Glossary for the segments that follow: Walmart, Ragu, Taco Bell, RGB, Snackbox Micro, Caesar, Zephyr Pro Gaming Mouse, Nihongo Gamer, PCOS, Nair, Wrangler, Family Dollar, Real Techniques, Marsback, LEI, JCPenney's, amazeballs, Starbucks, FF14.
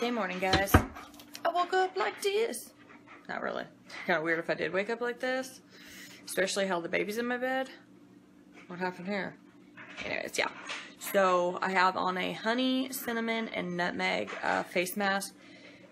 Wednesday morning, guys. I woke up like this. Not really. Kind of weird if I did wake up like this. Especially how the baby's in my bed. What happened here? Anyways, yeah. So I have on a honey, cinnamon, and nutmeg face mask.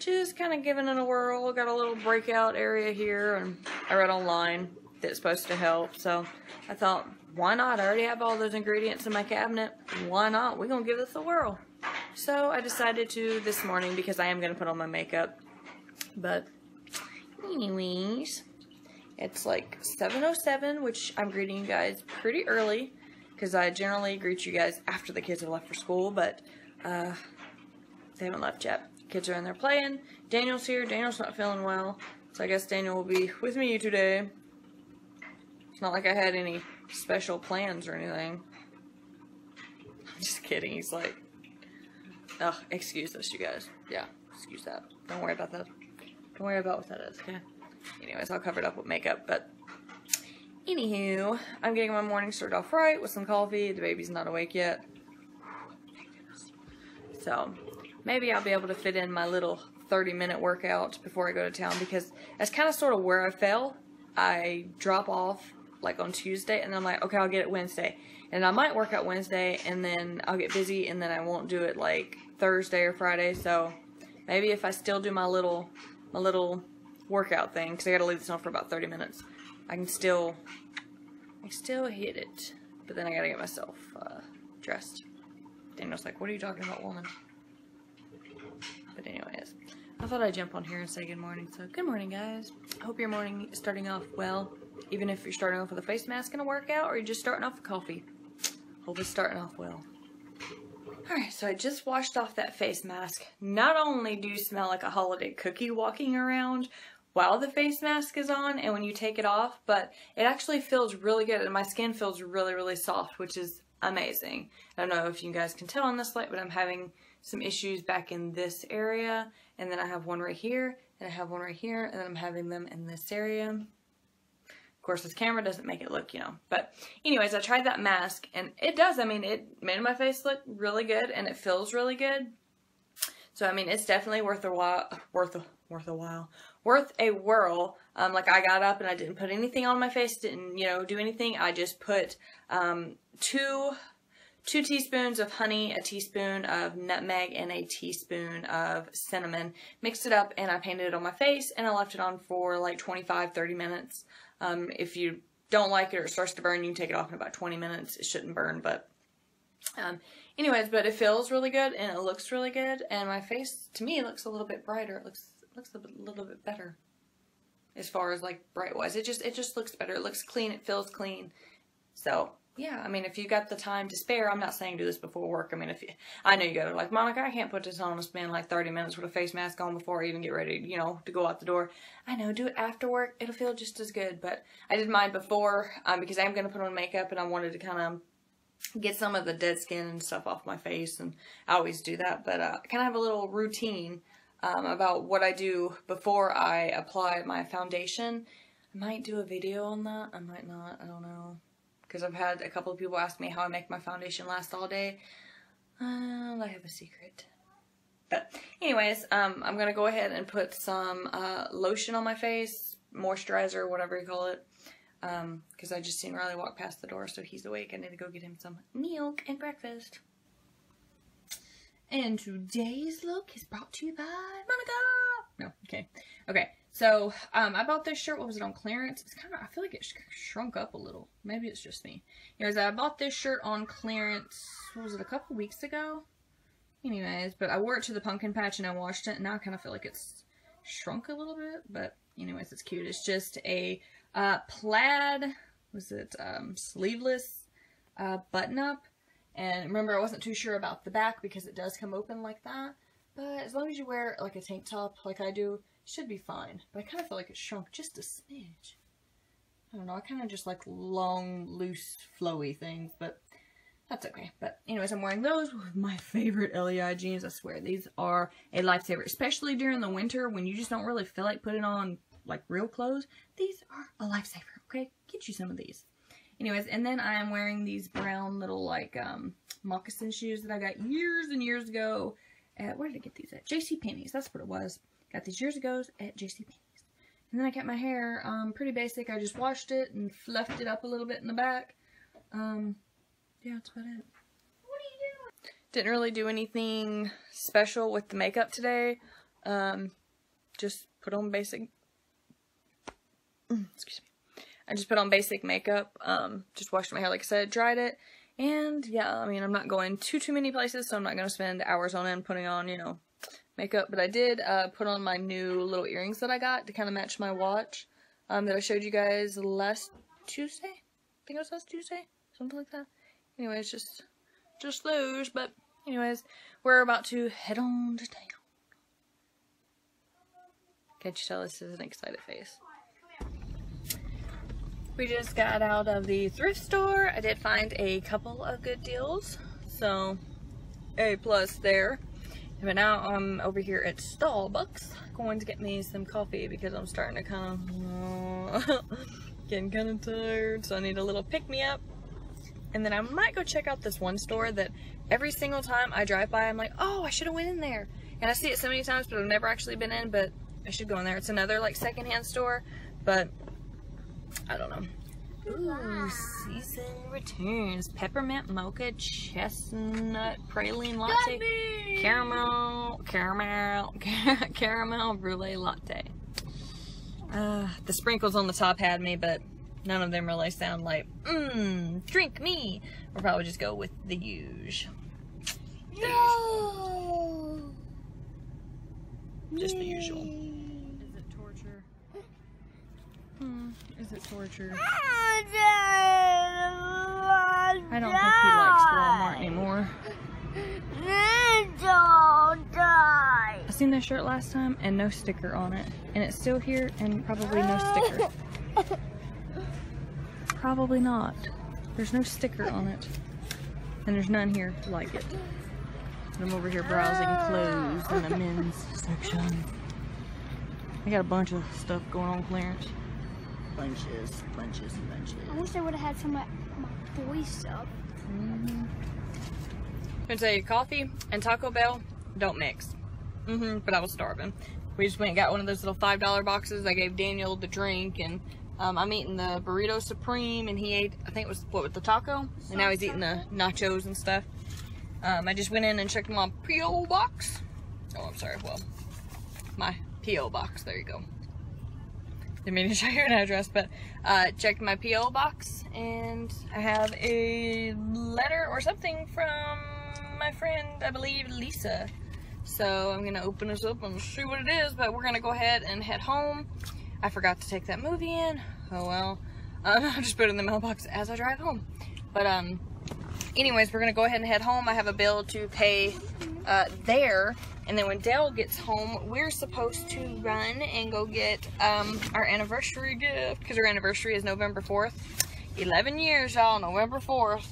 Just kind of giving it a whirl. Got a little breakout area here, and I read online that it's supposed to help. So I thought, why not? I already have all those ingredients in my cabinet. Why not? We're going to give this a whirl. So I decided to this morning because I am going to put on my makeup. But anyways, it's like 7:07, which I'm greeting you guys pretty early because I generally greet you guys after the kids have left for school, but they haven't left yet. Kids are in there playing. Daniel's here. Daniel's not feeling well, so I guess Daniel will be with me today. It's not like I had any special plans or anything. I'm just kidding. He's like, ugh, excuse this, you guys. Yeah, excuse that. Don't worry about that. Don't worry about what that is, okay? Anyways, I'll cover it up with makeup, but anywho, I'm getting my morning started off right with some coffee. The baby's not awake yet. So, maybe I'll be able to fit in my little 30-minute workout before I go to town, because that's kind of sort of where I fell. I drop off like on Tuesday, and I'm like, okay, I'll get it Wednesday. And I might work out Wednesday, and then I'll get busy, and then I won't do it like Thursday or Friday. So maybe if I still do my little workout thing, because I gotta leave this on for about 30 minutes, I can still hit it. But then I gotta get myself dressed. Daniel's like, what are you talking about, woman? But anyways, I thought I'd jump on here and say good morning. So good morning, guys. I hope your morning is starting off well, even if you're starting off with a face mask and a workout, or you're just starting off with coffee. Hope it's starting off well. Alright, so I just washed off that face mask. Not only do you smell like a holiday cookie walking around while the face mask is on and when you take it off, but it actually feels really good, and my skin feels really, really soft, which is amazing. I don't know if you guys can tell on this light, but I'm having some issues back in this area, and then I have one right here, and I have one right here, and then I'm having them in this area. Of course, this camera doesn't make it look, you know. But anyways, I tried that mask, and it does. I mean, it made my face look really good, and it feels really good. So, I mean, it's definitely worth a while. Worth a whirl. Like, I got up, and I didn't put anything on my face. Didn't, you know, do anything. I just put two teaspoons of honey, a teaspoon of nutmeg, and a teaspoon of cinnamon. Mixed it up, and I painted it on my face, and I left it on for like 25-30 minutes. If you don't like it or it starts to burn, you can take it off in about 20 minutes. It shouldn't burn, but anyways, but it feels really good, and it looks really good, and my face, to me, looks a little bit brighter. It looks a little bit better as far as like bright-wise. It just looks better. It looks clean. It feels clean. So, yeah, I mean, if you got the time to spare, I'm not saying do this before work. I mean, if you, I know you guys are like, Monica, I can't put this on and spend like 30 minutes with a face mask on before I even get ready, you know, to go out the door. I know, do it after work. It'll feel just as good, but I did mine before because I'm going to put on makeup, and I wanted to kind of get some of the dead skin and stuff off my face, and I always do that, but I kind of have a little routine about what I do before I apply my foundation. I might do a video on that. I might not. I don't know. Because I've had a couple of people ask me how I make my foundation last all day. I have a secret. But anyways, I'm going to go ahead and put some lotion on my face, moisturizer, whatever you call it. Because I just seen Riley walk past the door, so he's awake. I need to go get him some milk and breakfast. And today's look is brought to you by Monica! No, okay. Okay. So, I bought this shirt. What was it, on clearance? It's kind of, I feel like it shrunk up a little. Maybe it's just me. Anyways, I bought this shirt on clearance, what was it, a couple weeks ago? Anyways, but I wore it to the pumpkin patch and I washed it, and now I kind of feel like it's shrunk a little bit, but anyways, it's cute. It's just a, plaid, was it, sleeveless, button-up, and remember, I wasn't too sure about the back because it does come open like that, but as long as you wear, like, a tank top like I do, should be fine. But I kind of feel like it shrunk just a smidge. I don't know, I kind of just like long, loose, flowy things, but that's okay. But anyways, I'm wearing those with my favorite LEI jeans. I swear, these are a lifesaver, especially during the winter when you just don't really feel like putting on like real clothes. These are a lifesaver, okay? Get you some of these. Anyways, and then I am wearing these brown little like moccasin shoes that I got years and years ago at, where did I get these at? JCPenney's, that's what it was. Got these years ago at JCPenney's. And then I got my hair pretty basic. I just washed it and fluffed it up a little bit in the back. Yeah, that's about it. What are you doing? Didn't really do anything special with the makeup today. Just put on basic, excuse me. I just put on basic makeup. Just washed my hair, like I said, dried it. And yeah, I mean, I'm not going too many places, so I'm not going to spend hours on end putting on, you know, makeup. But I did put on my new little earrings that I got to kind of match my watch that I showed you guys last Tuesday. I think it was last Tuesday, something like that. Anyways, just those. But anyways, we're about to head on to town. Can't you tell this is an excited face? We just got out of the thrift store. I did find a couple of good deals, so A+ there. But now I'm over here at Starbucks going to get me some coffee because I'm starting to kind of getting kind of tired, so I need a little pick-me-up. And then I might go check out this one store that every single time I drive by I'm like, oh, I should have went in there. And I see it so many times, but I've never actually been in, but I should go in there. It's another like secondhand store, but I don't know. Ooh, Season Returns. Peppermint mocha chestnut praline latte. Caramel brulee latte. The sprinkles on the top had me, but none of them really sound like, drink me. We'll probably just go with the huge. No! Just the usual. Is it torture? Is it torture? I don't think he likes Walmart anymore. I seen this shirt last time and no sticker on it. And it's still here and probably no sticker. Probably not. There's no sticker on it. And there's none here like it. And I'm over here browsing clothes in the men's section. I got a bunch of stuff going on clearance. Bunches. I wish I would have had some of my boys' stuff. Mm-hmm. I'm gonna tell you, coffee and Taco Bell don't mix. But I was starving. We just went and got one of those little $5 boxes. I gave Daniel the drink, and I'm eating the Burrito Supreme, and he ate, I think it was, what, with the taco? And now he's eating the nachos and stuff. I just went in and checked my P.O. box. Oh, I'm sorry, well, my P.O. box, there you go. Didn't mean to show you an address, but checked my P.O. box, and I have a letter or something from my friend, I believe, Lisa. So I'm gonna open this up and see what it is, but we're gonna go ahead and head home. I forgot to take that movie in. Oh well. I just put it in the mailbox as I drive home. But anyways, we're gonna go ahead and head home. I have a bill to pay there, and then when Dale gets home, we're supposed to run and go get our anniversary gift, because our anniversary is November 4th. 11 years, y'all, November 4th.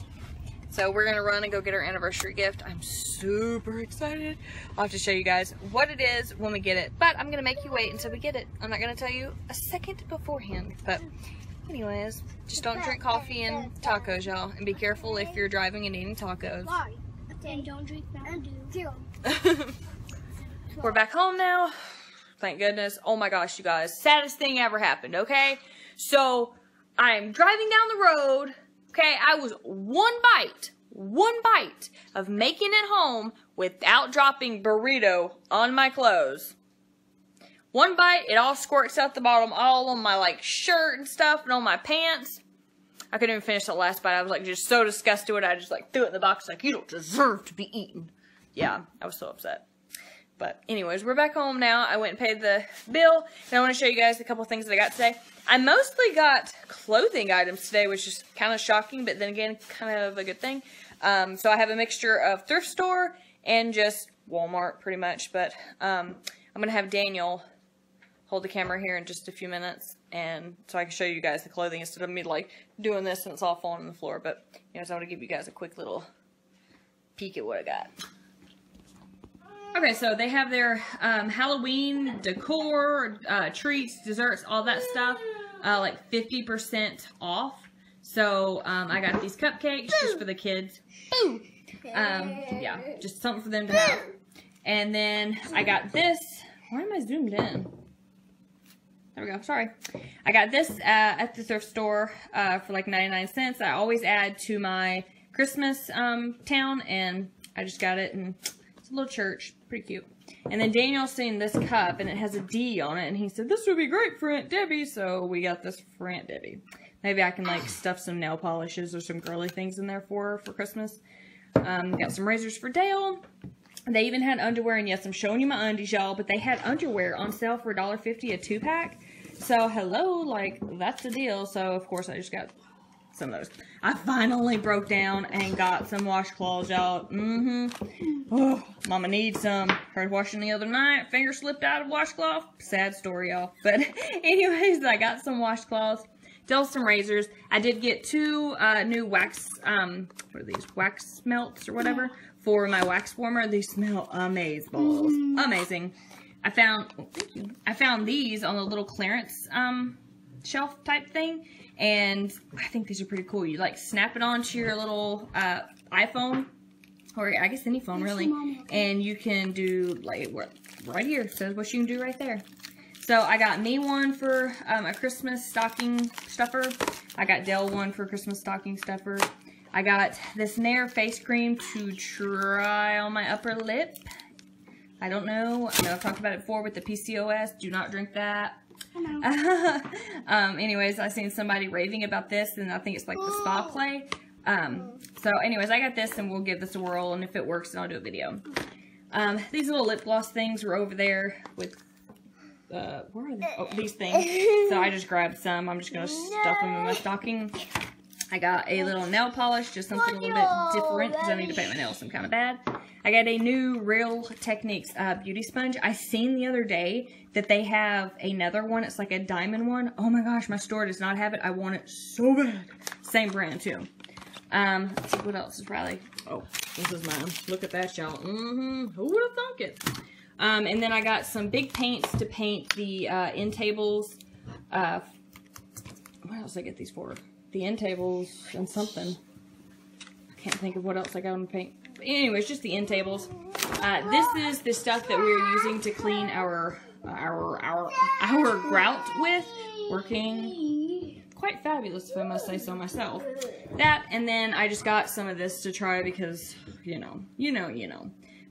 So we're gonna run and go get our anniversary gift. I'm super excited. I'll have to show you guys what it is when we get it, but I'm gonna make you wait until we get it. I'm not gonna tell you a second beforehand, but anyways, just don't drink coffee and tacos, y'all, and be careful if you're driving and eating tacos. And don't drink Mountain Dew. We're back home now. Thank goodness. Oh my gosh, you guys. Saddest thing ever happened, okay? So, I am driving down the road. Okay, I was one bite of making it home without dropping burrito on my clothes. One bite, it all squirts out the bottom, all on my, like, shirt and stuff and on my pants. I couldn't even finish the last bite. I was, like, just so disgusted with it. I just, like, threw it in the box, like, you don't deserve to be eaten. Yeah, I was so upset. But anyways, we're back home now. I went and paid the bill, and I want to show you guys a couple things that I got today. I mostly got clothing items today, which is kind of shocking, but then again, kind of a good thing. So I have a mixture of thrift store and just Walmart, pretty much. But I'm going to have Daniel hold the camera here in just a few minutes, and so I can show you guys the clothing instead of me, like, doing this and it's all falling on the floor. But, you know, so I want to give you guys a quick little peek at what I got. Okay, so they have their Halloween decor, treats, desserts, all that stuff, like 50% off. So I got these cupcakes just for the kids. Yeah, just something for them to have. And then I got this. Why am I zoomed in? There we go. Sorry. I got this at the thrift store for like 99 cents. I always add to my Christmas town, and I just got it, and it's a little church. Pretty cute. And then Daniel's seen this cup, and it has a D on it, and he said, this would be great for Aunt Debbie, so we got this for Aunt Debbie. Maybe I can, like, stuff some nail polishes or some girly things in there for her for Christmas. Got some razors for Dale. They even had underwear, and yes, I'm showing you my undies, y'all, but they had underwear on sale for $1.50 a two-pack. So, hello, like, that's the deal. So, of course, I just got some of those. I finally broke down and got some washcloths, y'all. Oh, Mama needs some. Heard washing the other night. Finger slipped out of washcloth. Sad story, y'all. But, anyways, I got some washcloths. Still some razors. I did get two new wax, what are these, wax melts or whatever, for my wax warmer. They smell amazeballs. Amazing. I found, oh, thank you. I found these on the little clearance shelf type thing, and I think these are pretty cool. You like snap it onto your little iPhone, or I guess any phone really, and you can do like right here. It says what you can do right there. So I got me one for a Christmas stocking stuffer. I got Dale one for Christmas stocking stuffer. I got this Nair face cream to try on my upper lip. I don't know. I know I've talked about it before with the PCOS. Do not drink that. I know. Anyways, I seen somebody raving about this, and I think it's like the spa play. So anyways, I got this, and we'll give this a whirl, and if it works, then I'll do a video. These little lip gloss things were over there with... where are they? Oh, these things. So I just grabbed some. I'm just going to stuff them in my stocking. I got a little nail polish, just something a little bit different because I need to paint my nails. I'm kind of bad. I got a new Real Techniques beauty sponge. I seen the other day that they have another one. It's like a diamond one. Oh my gosh, my store does not have it. I want it so bad. Same brand too. Let's see, what else is Riley? Oh, this is mine. Look at that, y'all. Who would have thunk it? And then I got some big paints to paint the end tables. What else did I get these for? The end tables and something. I can't think of what else I got them to paint. But anyways, just the end tables. This is the stuff that we're using to clean our grout with. Working quite fabulous, if I must say so myself. That, and then I just got some of this to try because, you know.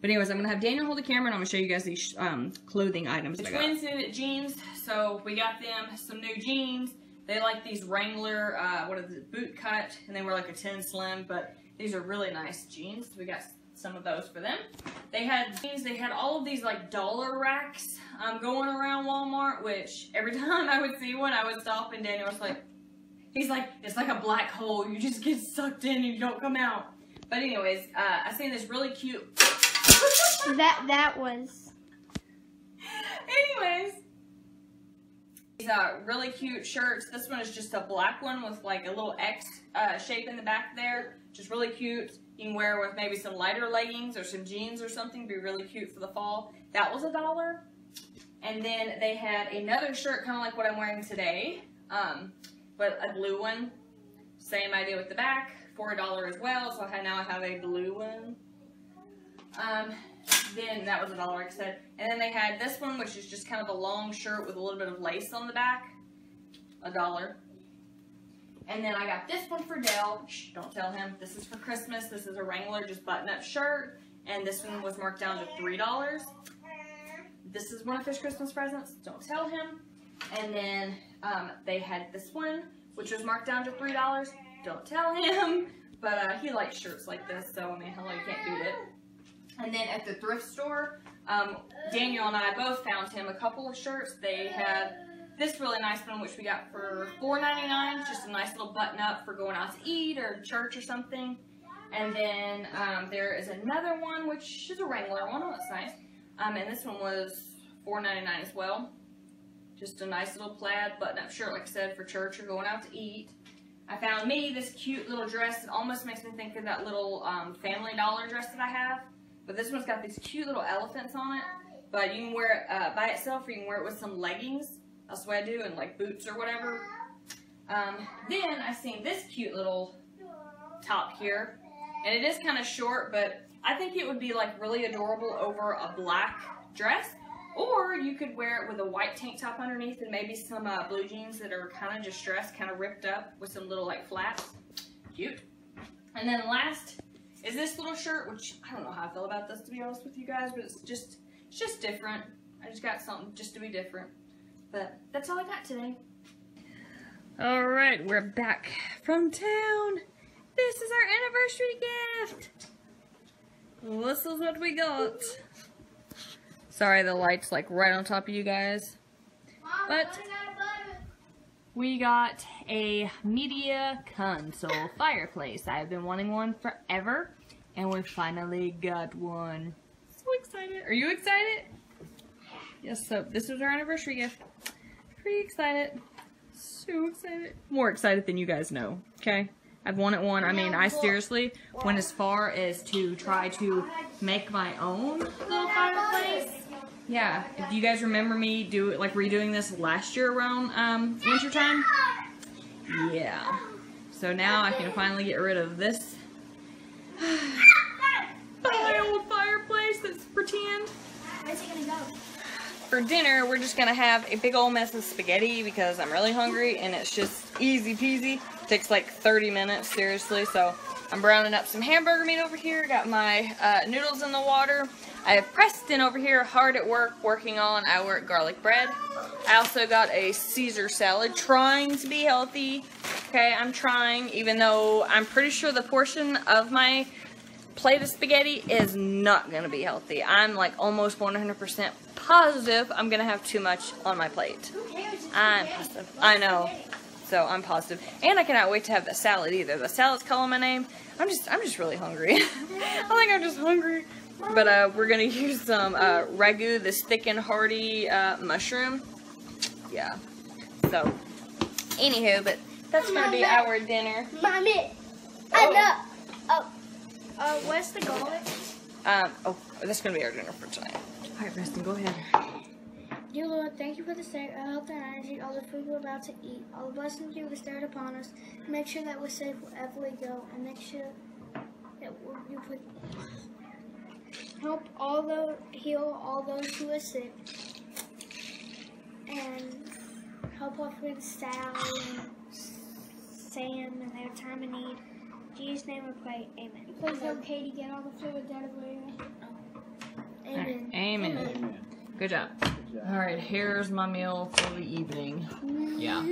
But anyways, I'm going to have Daniel hold the camera, and I'm going to show you guys these clothing items. The twins in jeans, so we got them some new jeans. They like these Wrangler, what is it, boot cut, and they were like a 10 slim, but these are really nice jeans. We got some of those for them. They had jeans, they had all of these like dollar racks going around Walmart, which every time I would see one, I would stop, and Daniel was like, he's like, it's like a black hole. You just get sucked in and you don't come out. But anyways, I seen this really cute... that was. Anyways, these are really cute shirts. This one is just a black one with like a little X shape in the back there. Just really cute. You can wear it with maybe some lighter leggings or some jeans or something. Be really cute for the fall. That was $1. And then they had another shirt, kind of like what I'm wearing today, but a blue one. Same idea with the back for $1 as well. So now I have a blue one. Then that was $1, like I said. And then they had this one, which is just kind of a long shirt with a little bit of lace on the back. $1. And then I got this one for Dale. Shh, don't tell him. This is for Christmas. This is a Wrangler, just button-up shirt. And this one was marked down to $3. This is one of his Christmas presents. Don't tell him. And then, they had this one, which was marked down to $3. Don't tell him. But, he likes shirts like this, so, I mean, hello, you can't beat it. And then at the thrift store, Daniel and I both found him a couple of shirts. They had this really nice one, which we got for $4.99. Just a nice little button up for going out to eat or church or something. And then there is another one, which is a Wrangler one. Oh, that's nice. And this one was $4.99 as well. Just a nice little plaid button up shirt, like I said, for church or going out to eat. I found me this cute little dress. It almost makes me think of that little Family Dollar dress that I have. But this one's got these cute little elephants on it, but you can wear it by itself, or you can wear it with some leggings. That's what I do, and like boots or whatever. Then I seen this cute little top here, and it is kind of short, but I think it would be like really adorable over a black dress, or you could wear it with a white tank top underneath and maybe some blue jeans that are kind of distressed, kind of ripped up with some little like flaps. Cute. And then last is this little shirt, which I don't know how I feel about this, to be honest with you guys, but it's just different. I just got something just to be different. But that's all I got today. All right, we're back from town. This is our anniversary gift. This is what we got. Sorry, the light's like right on top of you guys. But we got a media console fireplace. I've been wanting one forever, and we finally got one. So excited. Are you excited? Yes, so this was our anniversary gift. Pretty excited. So excited. More excited than you guys know, okay? I've wanted one. I mean, I seriously went as far as to try to make my own little fireplace. Yeah, if you guys remember me redoing this last year around winter time. Yeah. So now I can finally get rid of this old fireplace that's pretend. Where's it gonna go? For dinner, we're just gonna have a big old mess of spaghetti because I'm really hungry and it's just easy peasy. Takes like 30 minutes, seriously. So I'm browning up some hamburger meat over here. Got my noodles in the water. I have Preston over here hard at work working on our garlic bread. I also got a Caesar salad, trying to be healthy. Okay, I'm trying, even though I'm pretty sure the portion of my plate of spaghetti is not gonna be healthy. I'm like almost 100% positive I'm gonna have too much on my plate. I'm positive. I know. So I'm positive. And I cannot wait to have the salad either. The salad's calling my name. I'm just really hungry. I think I'm just hungry. But we're gonna use some Ragu, this thick and hearty mushroom. Yeah. So anywho, but that's gonna be our dinner. Mommy. Oh. Where's the garlic? That's gonna be our dinner for tonight. Alright, Preston, go ahead. Dear Lord, thank you for this day. I hope that I eat all the food we're about to eat, all the blessings you bestowed upon us. Make sure that we're safe wherever we go, and make sure that you put help all those, heal all those who are sick, and help our friends Sally and Sam in their time of need. In Jesus' name we pray, amen. Please help Katie get all the food out of the way. Amen. Amen. Good job. Alright, here's my meal for the evening. Yeah.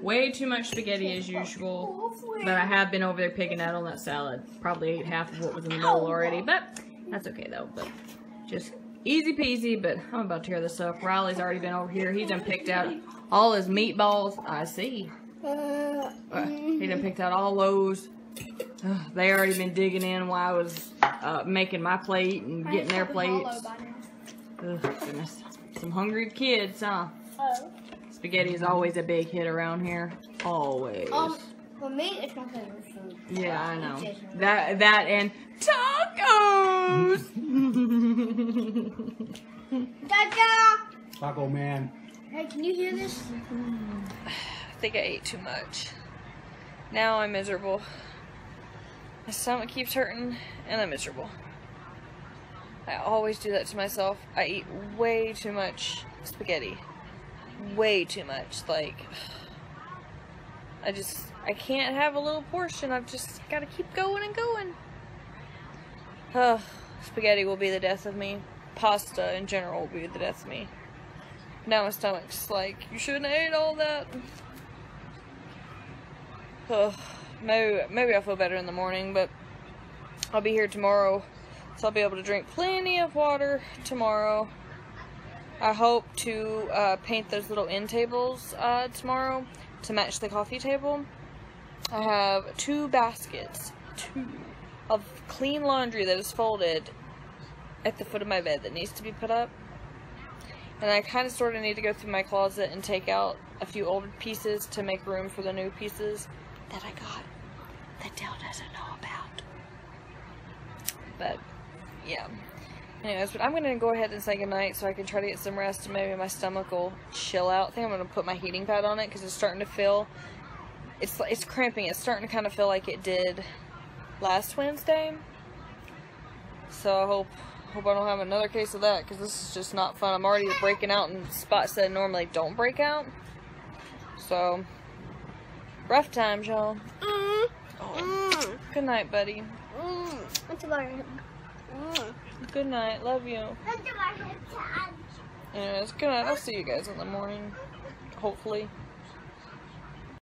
Way too much spaghetti as usual, but I have been over there picking out on that salad. Probably ate half of what was in the bowl already, but that's okay though. But just easy peasy, but I'm about to tear this up. Riley's already been over here. He done picked out all his meatballs. I see. He done picked out all those. They already been digging in while I was making my plate and getting their plates. Ugh, goodness. Some hungry kids, huh? Oh. Spaghetti is always a big hit around here. Always. For me, it's my favorite food. Yeah, I know. That and tacos! Taco man. Hey, can you hear this? I think I ate too much. Now I'm miserable. My stomach keeps hurting, and I'm miserable. I always do that to myself. I eat way too much spaghetti. Way too much. Like, I can't have a little portion. I've just got to keep going and going. Oh, spaghetti will be the death of me. Pasta, in general, will be the death of me. Now my stomach's like, you shouldn't have ate all that. Oh, maybe I'll feel better in the morning, but I'll be here tomorrow. So I'll be able to drink plenty of water tomorrow. I hope to paint those little end tables tomorrow to match the coffee table. I have two baskets of clean laundry that is folded at the foot of my bed that needs to be put up. And I kind of sort of need to go through my closet and take out a few old pieces to make room for the new pieces that I got that Dale doesn't know about. But yeah. Anyways, but I'm going to go ahead and say goodnight so I can try to get some rest and maybe my stomach will chill out. I think I'm going to put my heating pad on it because it's starting to feel, it's cramping. It's starting to kind of feel like it did last Wednesday. So I hope I don't have another case of that, because this is just not fun. I'm already breaking out in spots that I normally don't break out. So, rough times, y'all. Good night, buddy. Good night. Love you. Anyways, good night. I'll see you guys in the morning, hopefully.